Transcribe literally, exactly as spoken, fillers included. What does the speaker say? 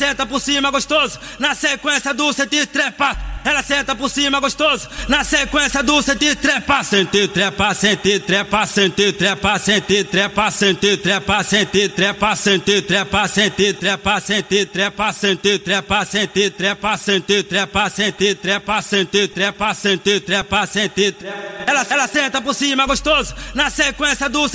senta por cima gostoso, na sequência do sentir trepa. Ela senta por cima gostoso, na sequência do sentir trepa. Sentir trepa, sentir trepa, sentir trepa, sentir trepa, sentir trepa, sentir trepa, sentir trepa, sentir trepa, sentir trepa, sentir trepa, sentir trepa, sentir trepa, sentir trepa, sentir trepa, sentir trepa, sentir trepa. Ela ela senta por cima gostoso, na sequência do